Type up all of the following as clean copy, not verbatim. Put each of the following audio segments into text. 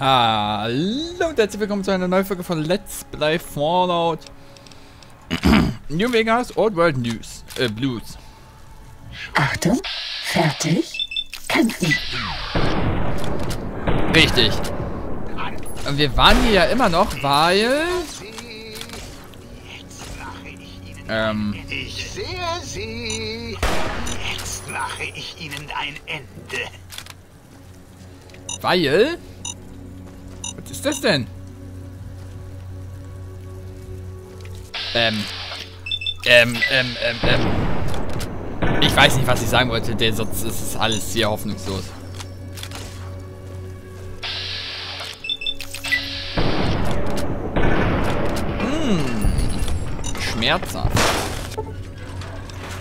Hallo und herzlich willkommen zu einer neuen Folge von Let's Play Fallout New Vegas Old World News Blues. Achtung, fertig, kämpfen. Richtig. Und wir waren hier ja immer noch, weil ich sehe sie. Jetzt mache ich ihnen ein Ende. Weil? Was ist das denn? Ich weiß nicht, was ich sagen wollte, denn sonst ist es alles sehr hoffnungslos. Schmerzhaft.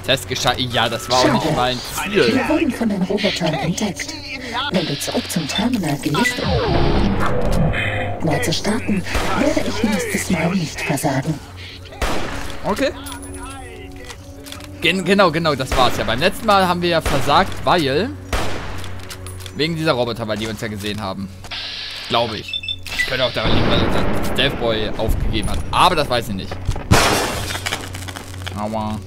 Testgeschah. Ja, das war auch nicht mein Ziel. Wir wurden von den Robotern entdeckt. Wenn du zurück zum Terminal gehst, um neu zu starten, werde ich nächstes Mal nicht versagen. Okay. Genau, das war's ja. Beim letzten Mal haben wir ja versagt, weil... wegen dieser Roboter, weil die uns ja gesehen haben. Glaube ich. Ich könnte auch daran liegen, weil unser Stealth Boy aufgegeben hat. Aber das weiß ich nicht. Aua.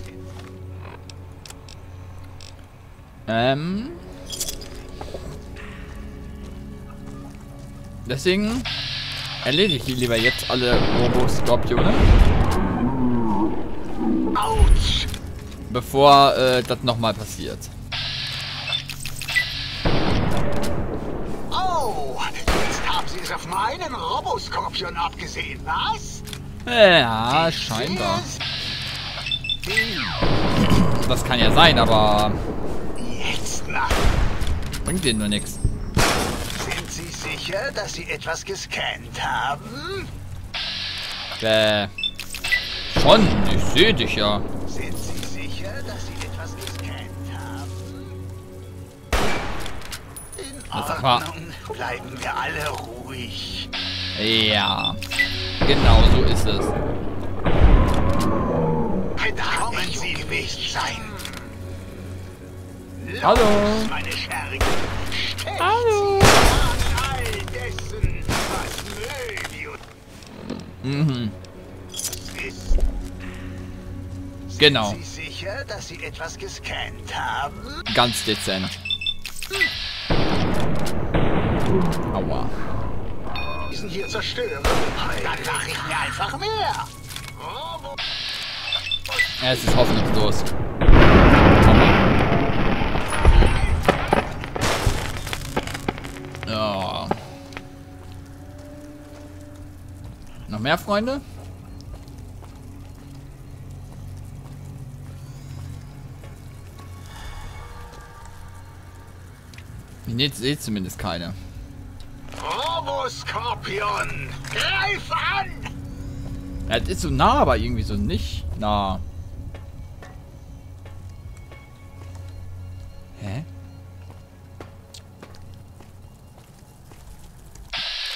Deswegen erledige ich lieber jetzt alle Roboskorpione. Autsch! Bevor das nochmal passiert. Oh, jetzt haben sie es auf meinen Roboskorpion abgesehen, was? Ja, scheinbar. Das kann ja sein, aber... jetzt lachen. Bringt denen nur nichts. Sind Sie sicher, dass Sie etwas gescannt haben? Schon, ich sehe dich ja. Sind Sie sicher, dass Sie etwas gescannt haben? In Ordnung, bleiben wir alle ruhig. Ja, genau so ist es. Bedacht Sie nicht sein. Hallo. Los, meine Schergen. Steckt hallo. Sie an all dessen, was Möbius ist. Genau. Sind Sie sicher, dass Sie etwas gescannt haben? Ganz dezent. Aua. Diesen hier zerstören. Dann mach ich mir einfach mehr. Robo. Ja, es ist hoffnungslos. Ja. Noch mehr Freunde? Ich sehe zumindest keine. Roboskorpion, greif an! Das ist so nah, aber irgendwie so nicht nah. Hä?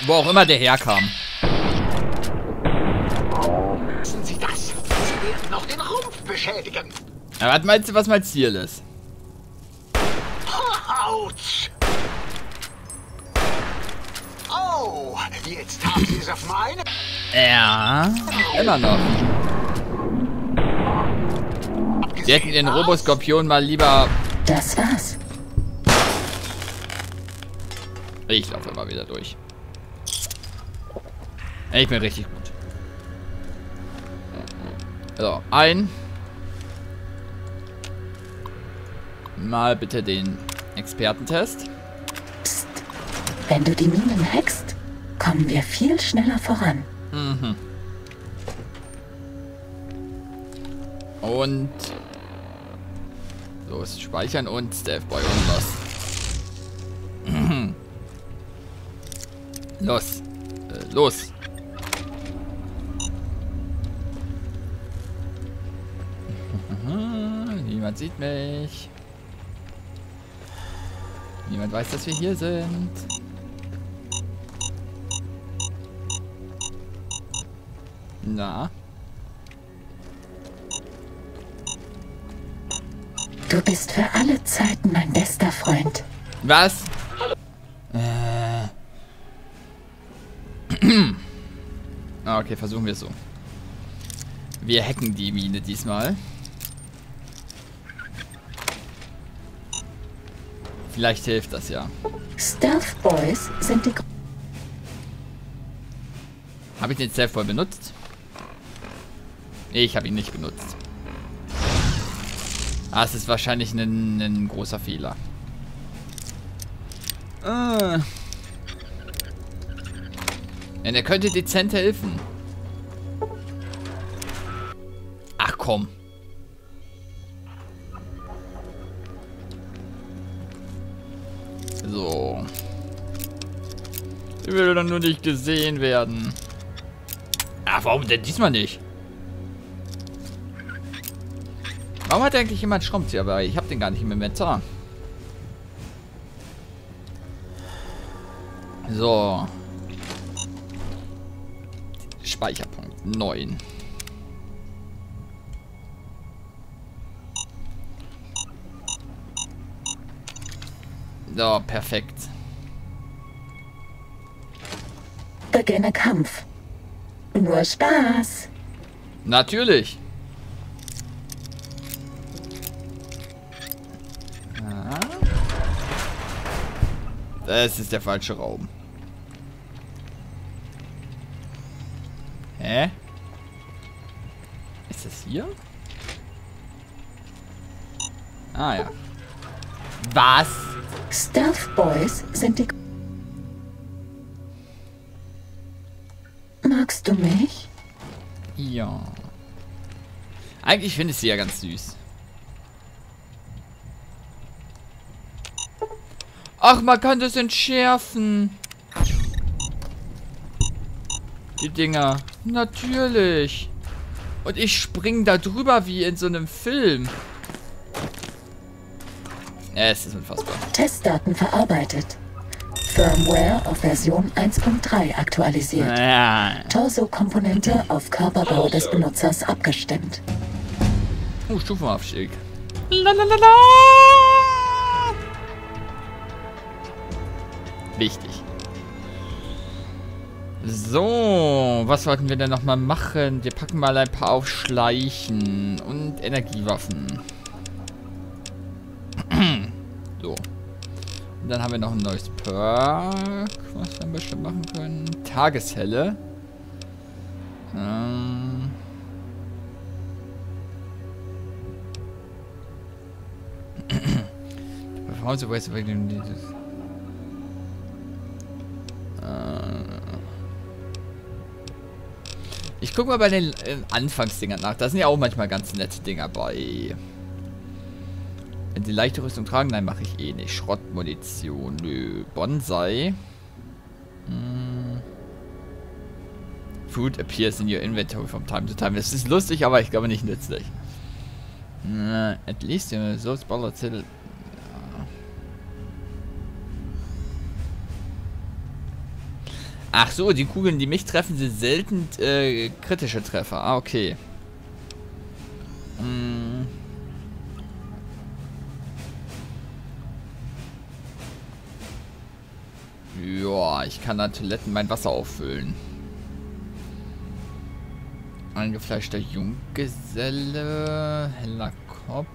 Wo auch immer der herkam. Wissen Sie das? Sie werden noch den Rumpf beschädigen. Ja, was meinst du, was mein Ziel ist? Autsch! Oh, jetzt haben Sie es auf meine... Ja, immer noch. Sie hätten den Roboskorpion mal lieber... Das war's. Ich laufe immer wieder durch. Ich bin richtig gut. So, ein. Mal bitte den Expertentest. Psst. Wenn du die Minen hackst, kommen wir viel schneller voran. Mhm. Und... los, speichern und Stealth Boy und los. Los. Niemand sieht mich. Niemand weiß, dass wir hier sind. Na? Du bist für alle Zeiten mein bester Freund. Was? Ah, okay, versuchen wir es so. Wir hacken die Mine diesmal. Vielleicht hilft das ja. Stealth Boys sind die... Habe ich den Stealth Boy benutzt? Ich habe ihn nicht benutzt. Ah, es ist wahrscheinlich ein großer Fehler. Denn er könnte dezent helfen. Ach komm. So. Ich will dann nur nicht gesehen werden. Ach, warum denn diesmal nicht? Warum hat eigentlich jemand Schraubenzieher? Aber ich habe den gar nicht im Inventar. So. Speicherpunkt 9. So, perfekt. Beginne Kampf. Nur Spaß. Natürlich. Ah. Das ist der falsche Raum. Hä? Ist das hier? Ah ja. Was? Stealth Boys sind die... Magst du mich? Ja. Eigentlich finde ich sie ja ganz süß. Ach, man kann das entschärfen. Die Dinger. Natürlich. Und ich spring da drüber wie in so einem Film. Es ist unfassbar. Testdaten verarbeitet. Firmware auf Version 1.3 aktualisiert. Ja. Torso-Komponente auf Körperbau des Benutzers abgestimmt. Oh, Stufenabstieg. Lalalala! Wichtig. So, was wollten wir denn nochmal machen? Wir packen mal ein paar auf Schleichen und Energiewaffen. So. Und dann haben wir noch ein neues Perk, was wir bestimmt machen können. Tageshelle. Ich gucke mal bei den Anfangsdingern nach. Da sind ja auch manchmal ganz nette Dinger bei. Wenn sie leichte Rüstung tragen, nein, mache ich eh nicht. Schrottmunition, nö. Bonsai. Food appears in your inventory from time to time. Das ist lustig, aber ich glaube nicht nützlich. At least you know, those bullets hit. Ach so, die Kugeln, die mich treffen, sind selten kritische Treffer. Ah, okay. Ja, ich kann an Toiletten mein Wasser auffüllen. Eingefleischter Junggeselle, heller Kopf.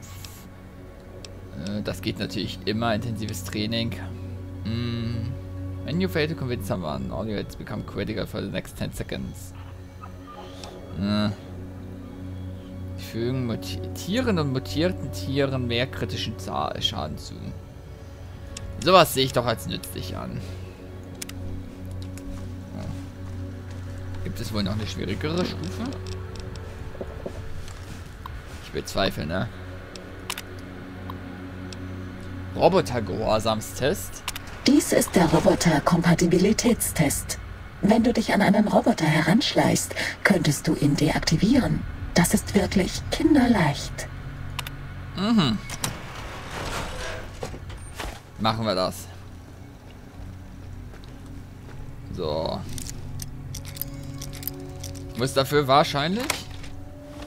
Das geht natürlich immer, intensives Training. When you fail to convince someone, all your hits become critical for the next 10 seconds. Die fügen Tieren und mutierten Tieren mehr kritischen Schaden zu. Sowas sehe ich doch als nützlich an. Gibt es wohl noch eine schwierigere Stufe? Ich bezweifle, ne? Robotergehorsamstest. Dies ist der Roboter-Kompatibilitätstest. Wenn du dich an einen Roboter heranschleichst, könntest du ihn deaktivieren. Das ist wirklich kinderleicht. Mhm. Machen wir das. So. Muss dafür wahrscheinlich...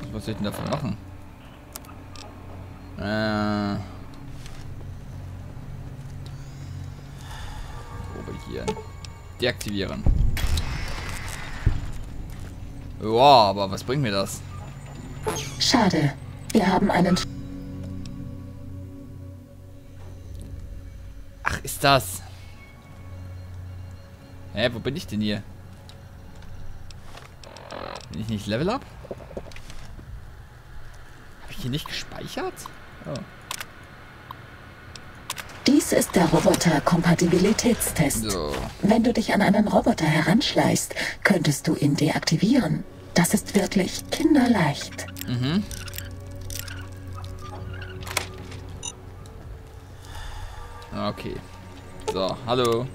Was muss ich denn dafür machen? Deaktivieren. Wow, aber was bringt mir das? Schade. Wir haben einen... Ach, ist das? Hä, wo bin ich denn hier? Bin ich nicht Level Up? Hab ich hier nicht gespeichert? Oh. Dies ist der Roboter-Kompatibilitätstest. So. Wenn du dich an einen Roboter heranschleichst, könntest du ihn deaktivieren. Das ist wirklich kinderleicht. Mhm. Okay. So, hallo.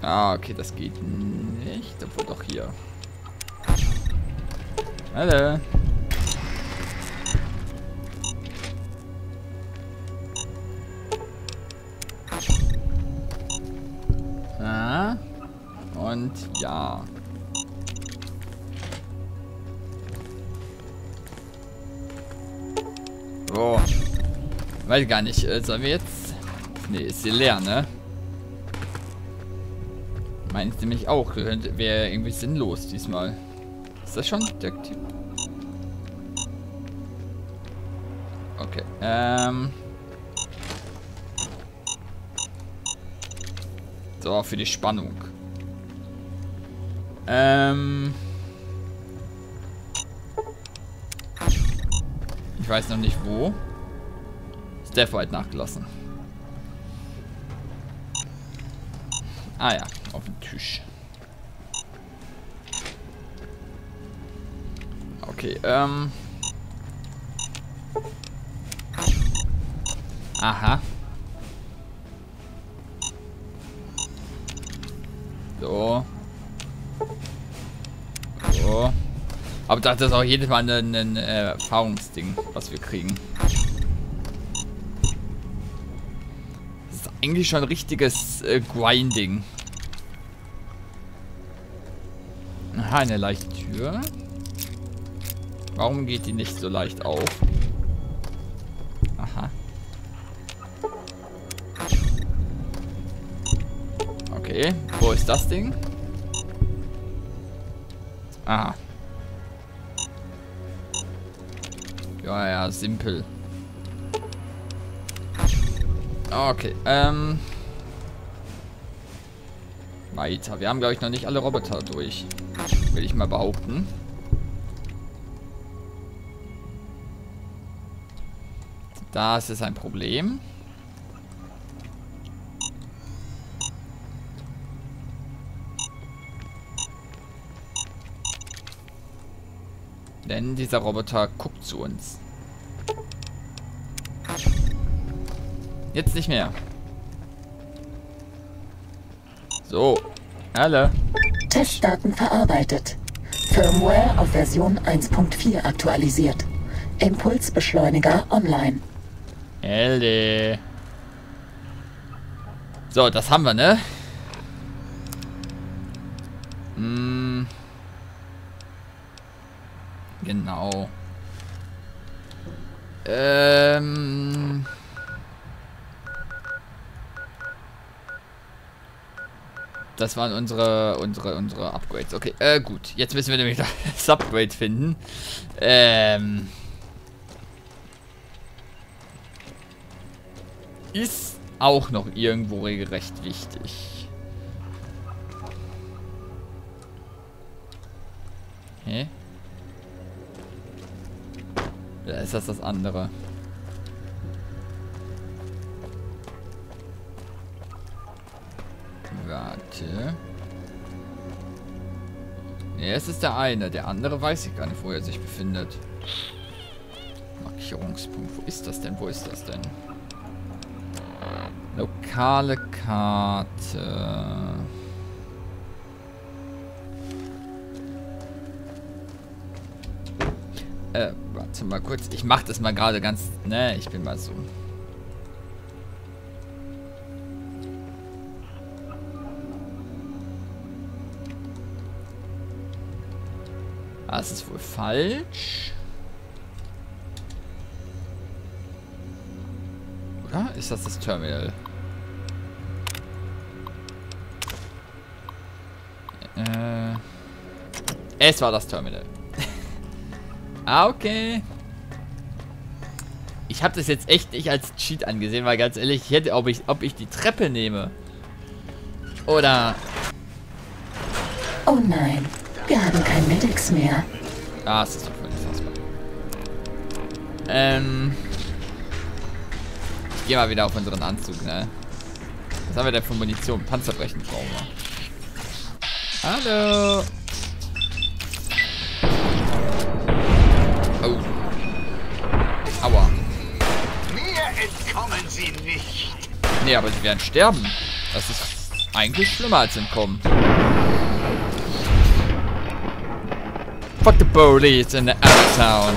Ah, okay, das geht nicht. Obwohl doch hier. Hallo. Ah. Und ja. Oh. Weiß gar nicht. Sollen wir jetzt... Ne, ist hier leer, ne? Meins nämlich auch. Wäre irgendwie sinnlos diesmal. Ist das schon der Typ? Okay. So, für die Spannung. Ich weiß noch nicht wo. Stealth Boy nachgelassen. Ah ja, auf dem Tisch. Okay, aha. So. So. Aber das ist auch jedes Mal ein Erfahrungsding, was wir kriegen. Das ist eigentlich schon richtiges Grinding. Aha, eine leichte Tür. Warum geht die nicht so leicht auf? Aha. Okay, wo ist das Ding? Aha. Ja, ja, simpel. Okay, weiter. Wir haben, glaube ich, noch nicht alle Roboter durch. Will ich mal behaupten. Das ist ein Problem. Denn dieser Roboter guckt zu uns. Jetzt nicht mehr. So. Alle. Testdaten verarbeitet. Firmware auf Version 1.4 aktualisiert. Impulsbeschleuniger online. Helle. So, das haben wir, ne? Hm. Genau. Das waren unsere Upgrades. Okay, gut. Jetzt müssen wir nämlich das Upgrade finden. Ist auch noch irgendwo regelrecht wichtig. Hä? Oder ist das das andere? Warte. Ne, es ist der eine. Der andere weiß ich gar nicht, wo er sich befindet. Markierungspunkt. Wo ist das denn? Wo ist das denn? Lokale Karte. Warte mal kurz. Ich mach das mal gerade ganz... Ne, ich bin mal so... Das ist wohl falsch. Oder? Ist das das Terminal? Es war das Terminal. Ah, okay. Ich habe das jetzt echt nicht als Cheat angesehen, weil ganz ehrlich, ich hätte, ob ich die Treppe nehme. Oder... Oh nein, wir haben kein Medix mehr. Ah, es ist doch völlig fassbar. Ich gehe mal wieder auf unseren Anzug, ne? Was haben wir denn für Munition? Panzerbrechen brauchen wir. Hallo! Oh. Aua. Mir entkommen sie nicht. Nee, aber sie werden sterben. Das ist eigentlich schlimmer als entkommen. Fuck the police in the outer town.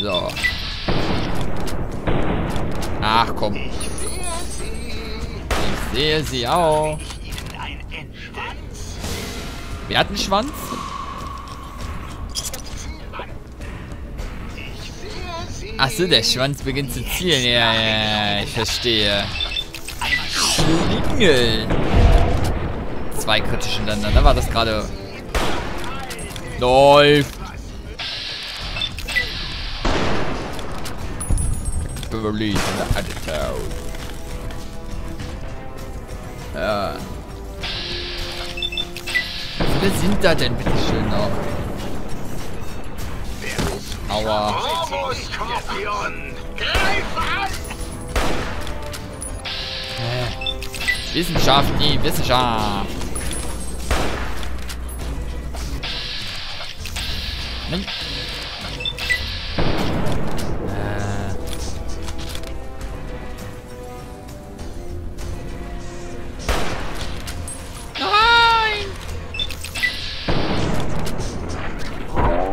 So. Ach komm. Ich sehe sie auch. Wer hat einen Schwanz? Achso, der Schwanz beginnt zu zielen. Ja, ja, ich verstehe. Schlingel. Zwei kritisch hintereinander. War das gerade... Läuft. Release in the attitude. Ja. Wer sind da denn bitte schön noch? Aua. Roboskorpion, greif an! Wissenschaft, die Wissenschaft. Nein.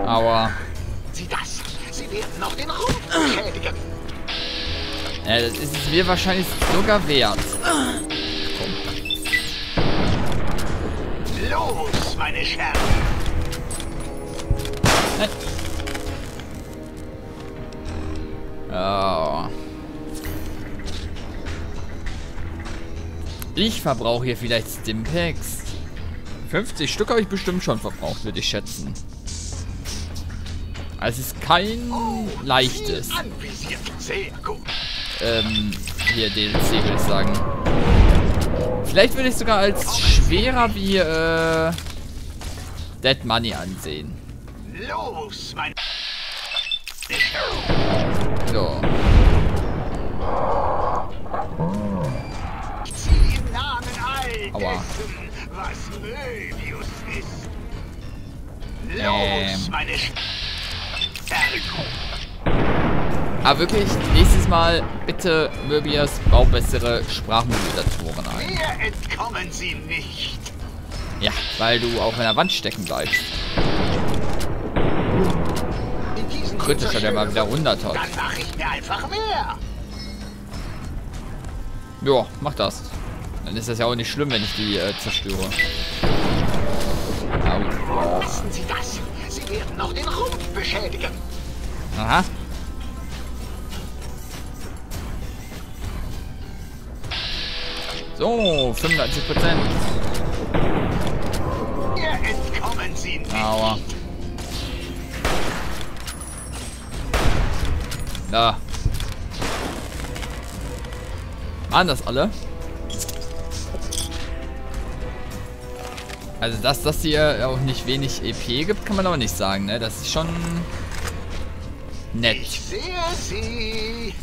Aua. Sieh das! Sie werden noch den Raum schädigen! Ja, das ist es mir wahrscheinlich sogar wert. Komm. Los, meine Scherben! Oh. Ich verbrauche hier vielleicht Stimpacks. 50 Stück habe ich bestimmt schon verbraucht, würde ich schätzen. Es ist kein leichtes. Hier DLC würde ich sagen. Vielleicht würde ich sogar als schwerer wie Dead Money ansehen. Los, mein. So. Ich ziehe im Namen all dessen, was Möbius ist. Los, meine. Aber wirklich, nächstes Mal bitte, Möbius, bau bessere Sprachmodulatoren ein. Mir entkommen sie nicht. Ja, weil du auch in der Wand stecken bleibst. Kritischer, der mal wieder 100 hat. Dann mach ich mir einfach mehr. Ja, mach das. Dann ist das ja auch nicht schlimm, wenn ich die zerstöre. Lassen Sie das. Sie werden auch den Rumpf beschädigen. Aha. So, 35%. Ihr entkommen Sie nicht. Aua. Da. Waren das alle? Also, dass das hier auch nicht wenig EP gibt, kann man aber nicht sagen, ne? Das ist schon nett. Ich sehe sie.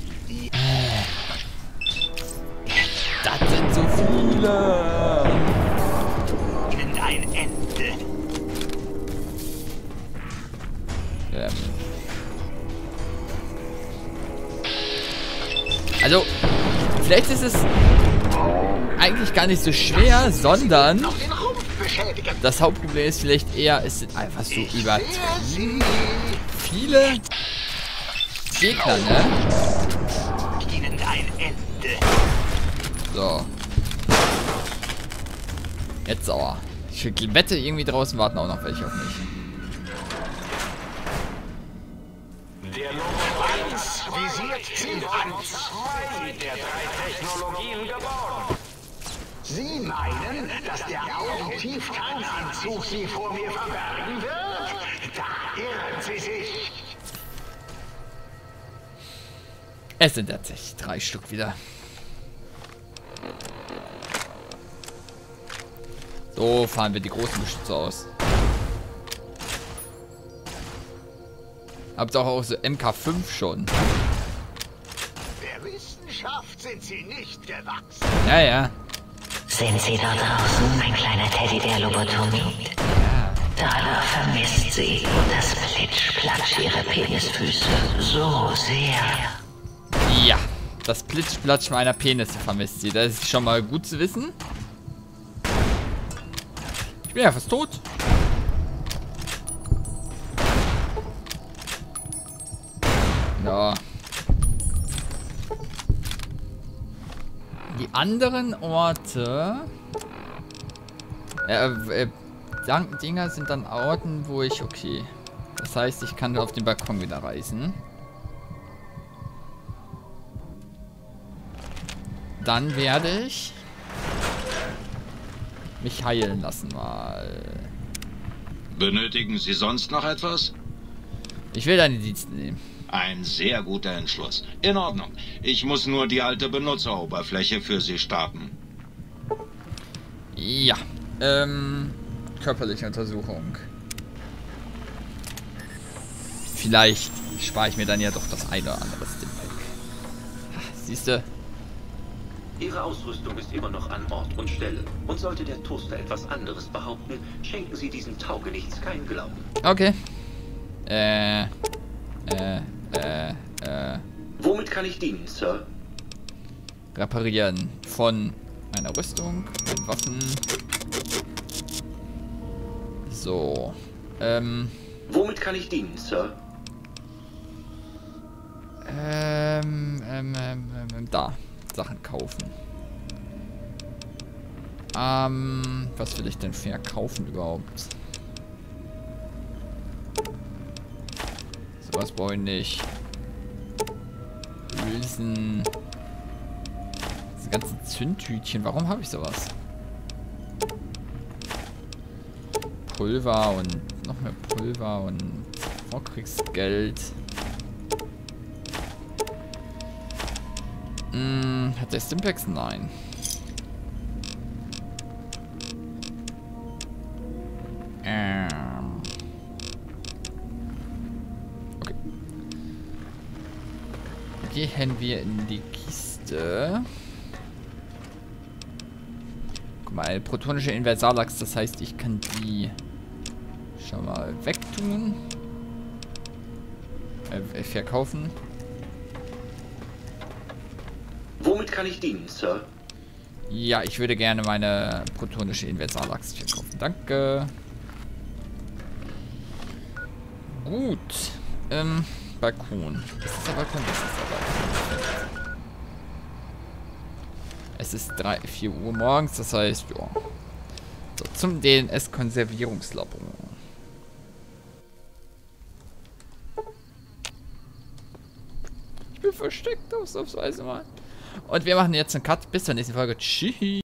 Das sind so viele. In ein Ende. Also, vielleicht ist es eigentlich gar nicht so schwer, sondern... Das Hauptproblem ist vielleicht eher, es sind einfach so übertrieben viele Gegner, ne? So. Jetzt sauer. Ich wette, irgendwie draußen warten auch noch welche auf mich. Der Logo-1 visiert Ziel an. Zwei der drei Technologien geboren. Sie meinen, dass der Augentieftarnanzug Sie vor mir verbergen wird? Da irren Sie sich. Es sind tatsächlich 3 Stück wieder. So fahren wir die großen Geschütze aus. Habt auch so MK5 schon. Der Wissenschaft sind sie nicht gewachsen. Ja, ja. Sind Sie da draußen, mein kleiner Teddy der Lobotomie? Ja. Dada vermisst Sie das Plitschplatsch Ihrer Penisfüße so sehr. Ja, das Plitschplatsch meiner Penisse vermisst sie. Das ist schon mal gut zu wissen. Ich bin ja fast tot. Ja. Die anderen Orte... Dinger sind dann Orten, wo ich... Okay. Das heißt, ich kann auf den Balkon wieder reisen. Dann werde ich... mich heilen lassen mal. Benötigen Sie sonst noch etwas? Ich will deine Dienste nehmen. Ein sehr guter Entschluss. In Ordnung. Ich muss nur die alte Benutzeroberfläche für Sie starten. Ja. Körperliche Untersuchung. Vielleicht spare ich mir dann ja doch das eine oder andere Stimpack. Siehst du? Ihre Ausrüstung ist immer noch an Ort und Stelle. Und sollte der Toaster etwas anderes behaupten, schenken Sie diesem Taugenichts keinen Glauben. Okay. Womit kann ich dienen, Sir? Reparieren von meiner Rüstung, meinen Waffen. So. Womit kann ich dienen, Sir? Da. Sachen kaufen. Was will ich denn verkaufen überhaupt? Sowas brauche ich nicht. Hülsen. Diese ganzen Zündtütchen. Warum habe ich sowas? Pulver und noch mehr Pulver und Vorkriegsgeld. Hat der Stimpacks? Nein. Okay. Gehen wir in die Kiste. Guck mal, protonische Inversalachs, das heißt, ich kann die schon mal wegtun. Verkaufen. Womit kann ich dienen, Sir? Ja, ich würde gerne meine protonische Inversalachs verkaufen. Danke. Gut. Balkon. Ist das der Balkon? Das ist der Balkon. Es ist 4 Uhr morgens, das heißt, ja. So, zum DNS Konservierungslabor. Ich bin versteckt, ausnahmsweise mal. Und wir machen jetzt einen Cut. Bis zur nächsten Folge. Tschüss.